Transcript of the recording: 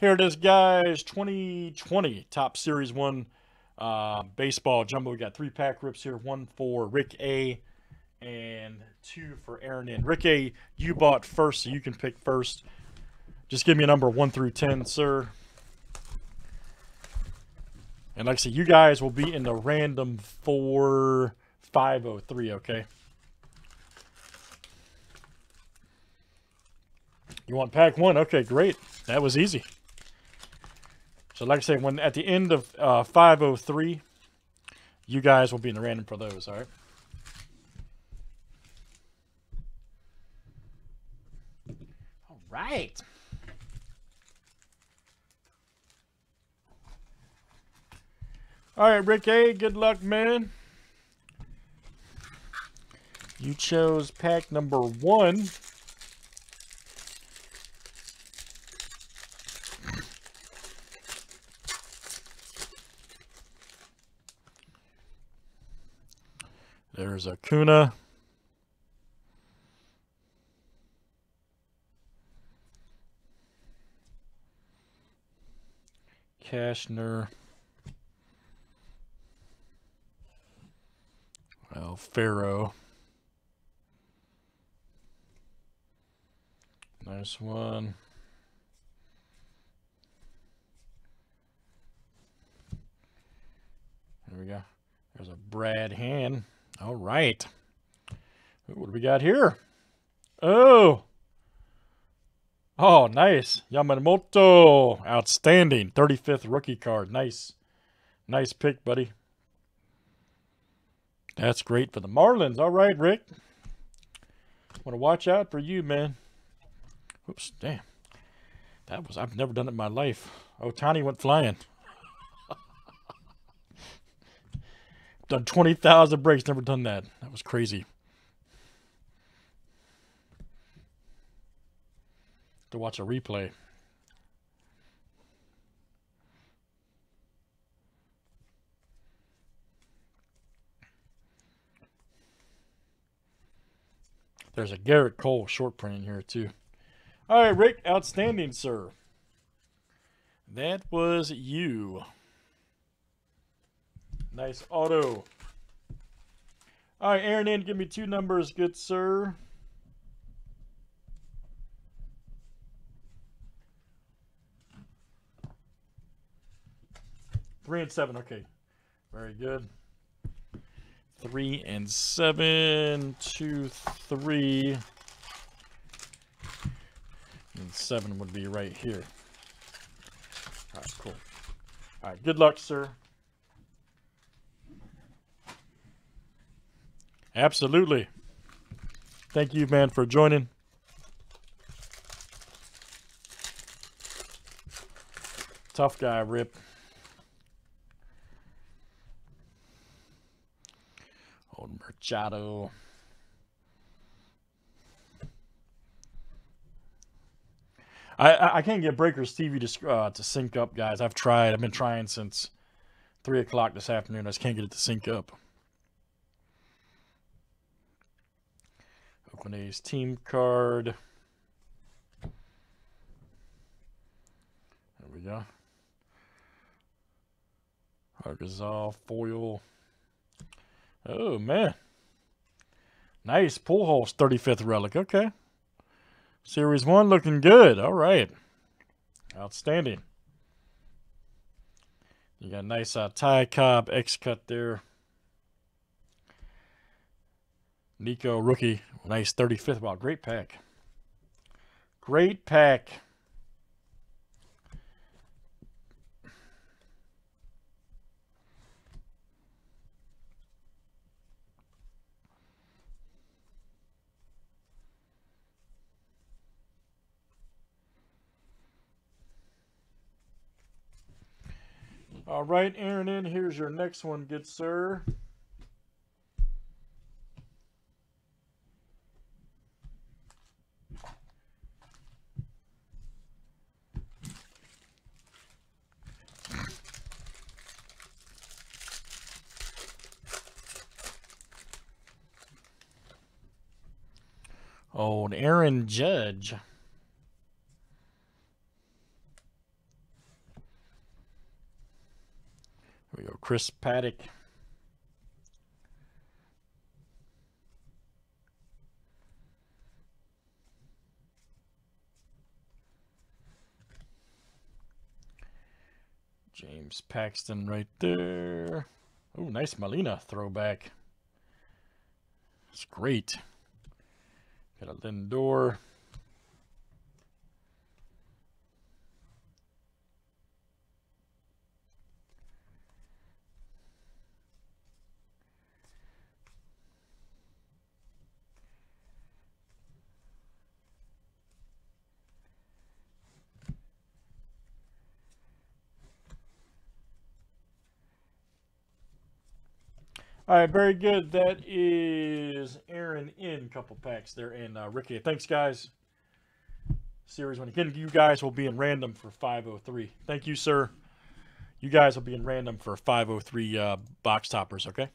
Here it is, guys. 2020 Top Series 1 Baseball Jumbo. We got 3-pack rips here. One for Rick A. and two for Aaron N. Rick A, you bought first, so you can pick first. Just give me a number 1 through 10, sir. And like I said, you guys will be in the random 4503, okay? You want pack 1? Okay, great. That was easy. So like I say, when at the end of 503, you guys will be in the random for those, all right? All right. All right, Rick A, good luck, man. You chose pack number 1. There's Acuna. Cashner. Well, Pharaoh. Nice one. There we go. There's a Brad Hand. All right. What do we got here? Oh. Oh, nice. Yamamoto. Outstanding. 35th rookie card. Nice. Nice pick, buddy. That's great for the Marlins. All right, Rick. Want to watch out for you, man. Oops, damn. That was, I've never done it in my life. Ohtani went flying. Done 20,000 breaks, never done that. That was crazy. To watch a replay. There's a Garrett Cole short print in here too. All right, Rick, outstanding, sir. That was you. Nice auto. All right, Aaron N, give me 2 numbers, good sir. Three and seven, okay. Very good. 3 and 7, 2, 3. And 7 would be right here. All right, cool. All right, good luck, sir. Absolutely. Thank you, man, for joining. Tough guy, Rip. Old Merchado. I can't get Breakers TV to sync up, guys. I've tried. I've been trying since 3 o'clock this afternoon. I just can't get it to sync up. Oakland A's team card. There we go. Argazol foil. Oh, man. Nice. Pull holes, 35th relic. Okay. Series 1 looking good. All right. Outstanding. You got a nice Ty Cobb X cut there. Nico, rookie. Nice 35th. Wow, great pack. Great pack. All right, Aaron N, here's your next one, good sir. Old Aaron Judge. Chris Paddock. James Paxton right there. Oh, nice Molina throwback. It's great. Got a Lindor. All right, very good. That is Aaron in couple packs there, and Ricky. Thanks, guys. Series one again. You guys will be in random for 503. Thank you, sir. You guys will be in random for 503 box toppers. Okay.